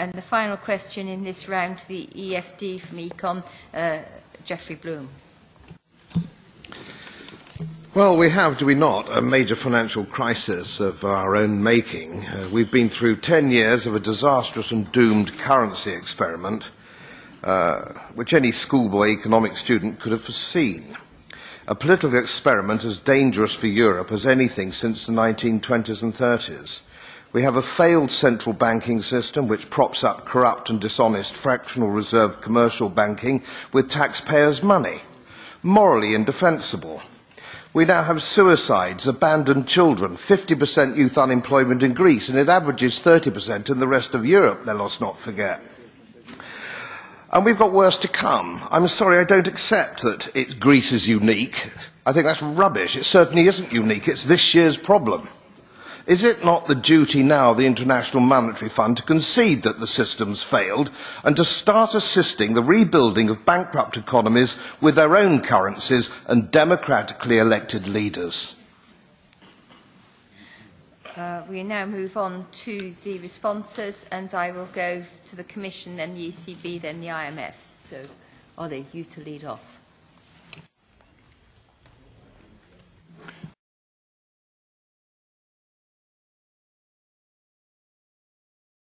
And the final question in this round to the EFD from ECON, Godfrey Bloom. Well, we have, do we not, a major financial crisis of our own making. We've been through 10 years of a disastrous and doomed currency experiment, which any schoolboy economic student could have foreseen. A political experiment as dangerous for Europe as anything since the 1920s and 30s. We have a failed central banking system which props up corrupt and dishonest fractional reserve commercial banking with taxpayers' money, morally indefensible. We now have suicides, abandoned children, 50% youth unemployment in Greece, and it averages 30% in the rest of Europe, let us not forget. And we've got worse to come. I'm sorry, I don't accept that Greece is unique. I think that's rubbish. It certainly isn't unique. It's this year's problem. Is it not the duty now of the International Monetary Fund to concede that the system's failed and to start assisting the rebuilding of bankrupt economies with their own currencies and democratically elected leaders? We now move on to the responses, and I will go to the Commission, then the ECB, then the IMF. So, Olli, you to lead off.